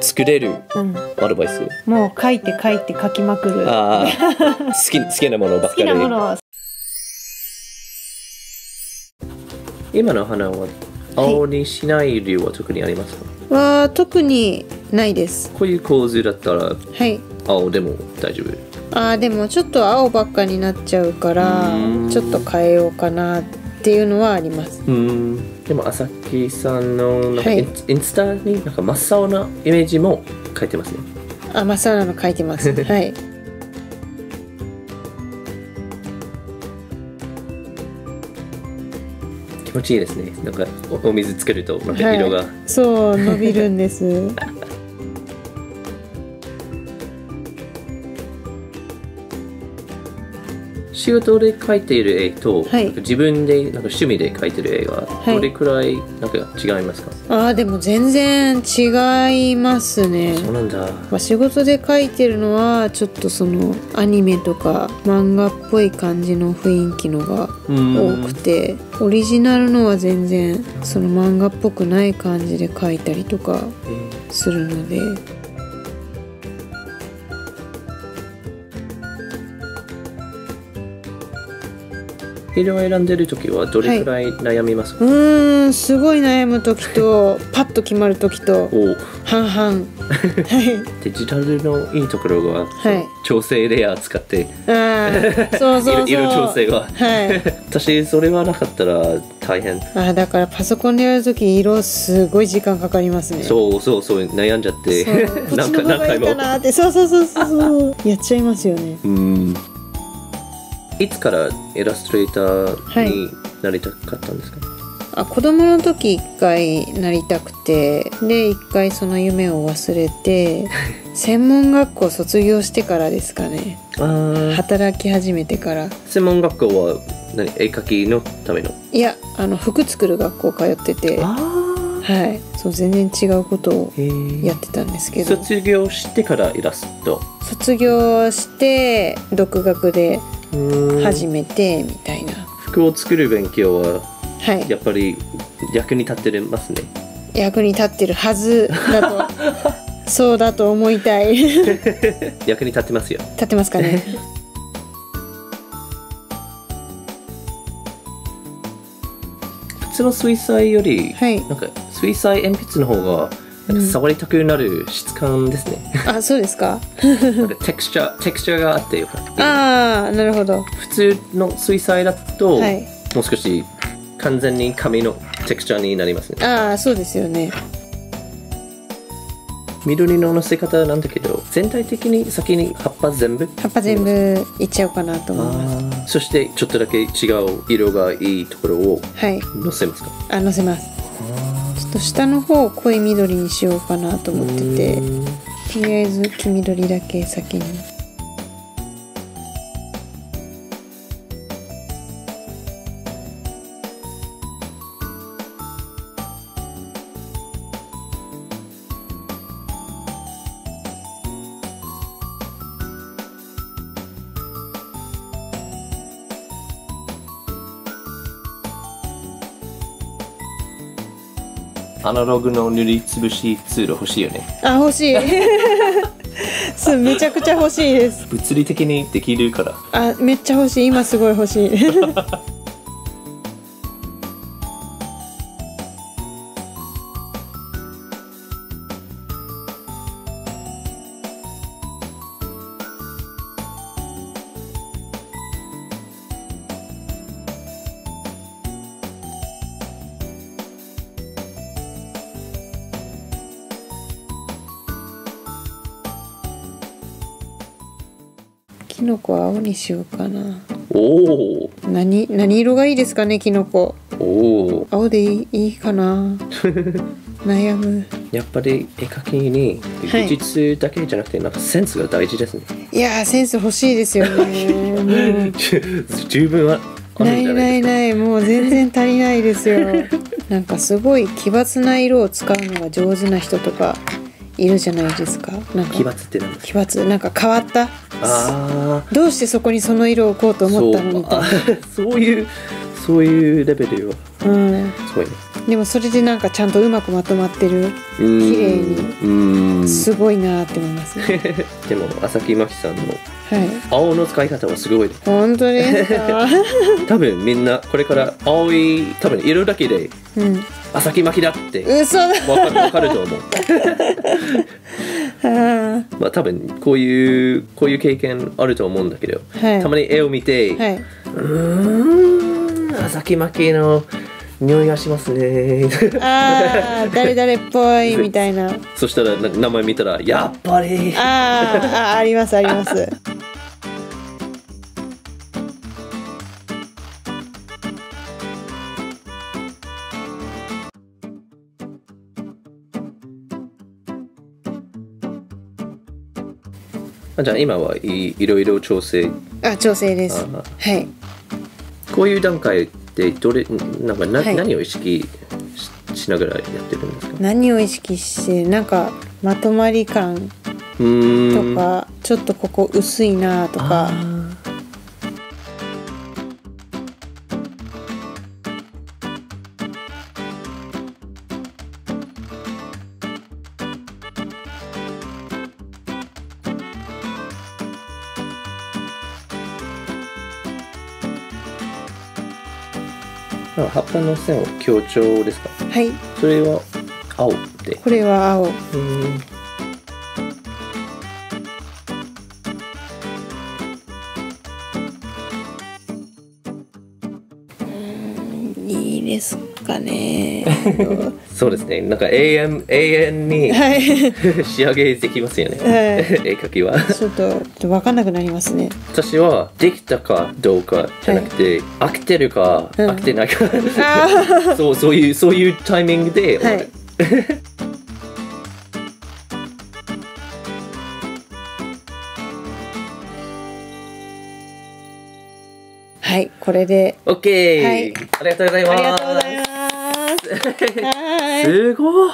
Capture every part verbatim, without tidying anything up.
作れるアドバイス、うん、もう書いて書いて書きまくる。あ好き、好きなものばっかり。好きなもの。今の花は青にしない理由は特にありますか？はい、は特にないです。こういう構図だったら、はい、青でも大丈夫。あでもちょっと青ばっかになっちゃうからちょっと変えようかなっていうのはあります。うんでも朝日さんのなんか、はい、インスタになんか真っ青なイメージも書いてますね。あ真っ青なの書いてますはい。気持ちいいですね。なんか お, お水つけるとなんか色が、はい、そう伸びるんです仕事で描いている絵と、はい、自分でなんか趣味で描いている絵がどれくらいなんか違いますか？はい、あでも全然違いますね。そうなんだ。まあ仕事で描いてるのはちょっとそのアニメとか漫画っぽい感じの雰囲気のが多くて、オリジナルのは全然その漫画っぽくない感じで描いたりとかするので。えー色を選んでる時はどれくらい悩みますか？はい、うーんすごい悩む時とパッと決まる時と半々デジタルのいいところが、はい、調整レイヤー使ってそうそうそう色調整が、はい、私それはなかったら大変。あだからパソコンでやる時色すごい時間かかりますね。そうそうそう悩んじゃってこっちの方がいいかなってそうそうそうそうやっちゃいますよね。うんいつからイラストレーターになりたかったんですか？はい、あ子供の時一回なりたくてで一回その夢を忘れて専門学校卒業してからですかね。あ働き始めてから。専門学校は何絵描きのための？いやあの服作る学校通っててはい、そう全然違うことをやってたんですけど。卒業してからイラスト？卒業して独学で始めてみたいな。服を作る勉強はやっぱり役に立ってますね。はい、役に立ってるはずだとそうだと思いたい役に立ってますよ。立ってますかね普通の水彩より、はい、なんか水彩鉛筆の方が触りたくなる質感ですね。うん、あ、そうですか。なんかテクスチャー、テクスチャーがあってよかった。ああ、なるほど。普通の水彩だと、はい、もう少し完全に紙のテクスチャーになりますね。ああ、そうですよね。緑ののせ方なんだけど、全体的に先に葉っぱ全部葉っぱ全部いっちゃおうかなと思います。そしてちょっとだけ違う色がいいところをのせますか？はい、あのせます。ちょっと下の方を濃い緑にしようかなと思っててとりあえず黄緑だけ先に。アナログの塗りつぶしツール欲しいよね。あ、欲しいめちゃくちゃ欲しいです。物理的にできるから。あ、めっちゃ欲しい。今すごい欲しいキノコは青にしようかな。おお。何何色がいいですかねキノコ。おお。青でいい、いいかな。悩む。やっぱり絵描きに技術だけじゃなくて、はい、なんかセンスが大事ですね。いやーセンス欲しいですよね。うん、十分はあるんじゃないですか。ないないないもう全然足りないですよ。なんかすごい奇抜な色を使うのが上手な人とかいるじゃないですか。なんか奇抜って何ですか？奇抜なんか変わった。あどうしてそこにその色を置こうと思ったのみたいなそういうそういうレベルは、うん、すごいね。でもそれでなんかちゃんとうまくまとまってる、綺麗に、すごいなって思いますね。でも朝木真希さんの青の使い方はすごい。本当ですか？多分みんなこれから青い多分色だけで朝木真希だって分かると思う。まあ多分こういうこういう経験あると思うんだけど、たまに絵を見て、うん、朝木真希の匂いがしますね。ああ、誰々っぽいみたいな。そしたら名前見たらやっぱり。ああ、ありますあります。じゃあ今はい、いろいろ調整。あ、調整です。はい。こういう段階。でどれなんかな、はい、何を意識 し, しながらやってるんですか？何を意識してなんかまとまり感とかちょっとここ薄いなとか。葉っぱの線を強調ですか？はい。それは青で。これは青。うん。いいですかね。そうですね。なんか永遠永遠に、はい、仕上げできますよね。はい、絵描きは。ちょっと分かんなくなりますね。私はできたかどうかじゃなくて、はい、飽きてるか、うん、飽きてないかそうそういうそういうタイミングで。はいはい、これで。オッケー、はい、ありがとうございます。ありがとうございます。すごい。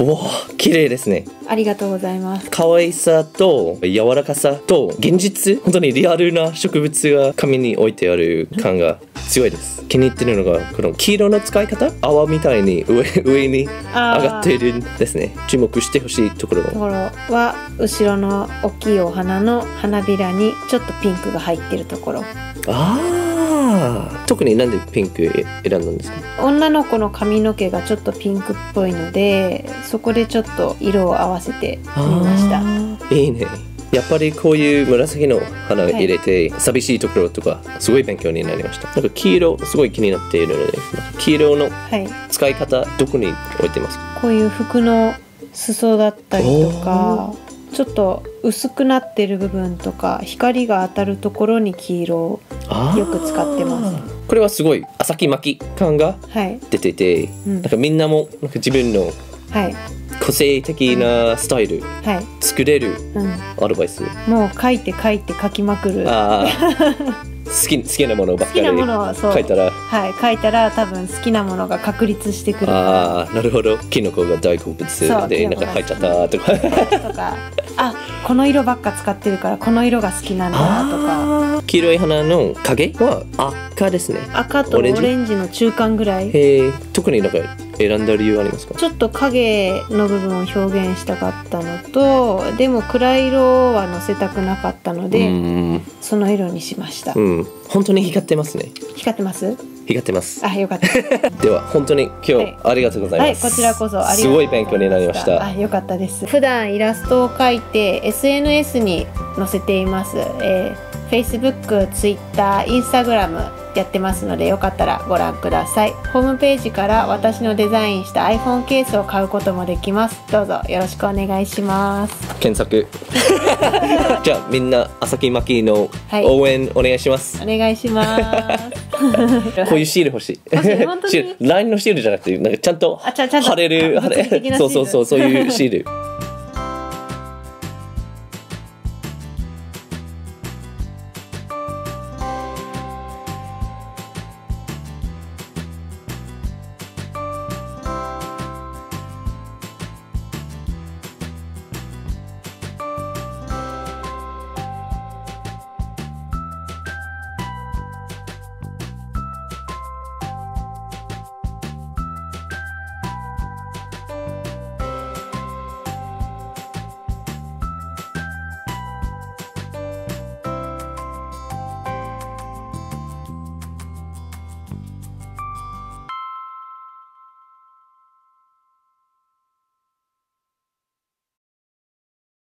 おー、綺麗ですね。ありがとうございます。可愛さと柔らかさと現実、本当にリアルな植物が紙に置いてある感が強いです。気に入ってるのがこの黄色の使い方、泡みたいに上上に上がっているんですね。注目してほしいところ。ところは後ろの大きいお花の花びらにちょっとピンクが入ってるところ。ああ。特になんでピンク選んだんですか？女の子の髪の毛がちょっとピンクっぽいので、そこでちょっと色を合わせてみました。いいね。やっぱりこういう紫の花を入れて、はい、寂しいところとかすごい勉強になりました。なんか黄色すごい気になっているので、黄色の使い方、はい、どこに置いてますか？こういう服の裾だったりとか、ちょっと薄くなってる部分とか光が当たるところに黄色をよく使ってます。これはすごい朝木真希感が出てて、はい、うん、なんかみんなもなんか自分の個性的なスタイル、はい、作れるアドバイス。うん、もう書いて書いて書きまくる。好き好きなものばっかり書いたら、はい、書いたら多分好きなものが確立してくる。ああ、なるほど。キノコが大好物でなんか入っちゃったとかとか、あ、この色ばっか使ってるからこの色が好きなんだとか。黄色い花の影は赤ですね。赤とオレンジの中間ぐらい。へえ。特になんか選んだ理由はありますか？ちょっと影の部分を表現したかったのと、でも暗い色はのせたくなかったので、その色にしました。うん、本当に光ってますね。光ってます。光ってます。あ、よかった。では本当に今日、はい、ありがとうございます。はい、こちらこそありがとうございました。すごい勉強になりました。あ、よかったです。普段イラストを描いて エスエヌエス に載せています。えーFacebook、Twitter、Instagram やってますので、よかったらご覧ください。ホームページから私のデザインした iPhone ケースを買うこともできます。どうぞよろしくお願いします。検索。じゃあみんな朝木真希の応援お願いします。はい、お願いします。こういうシール欲しい。ライン のシールじゃなくて、なんかちゃんと貼れる、そうそうそうそういうシール。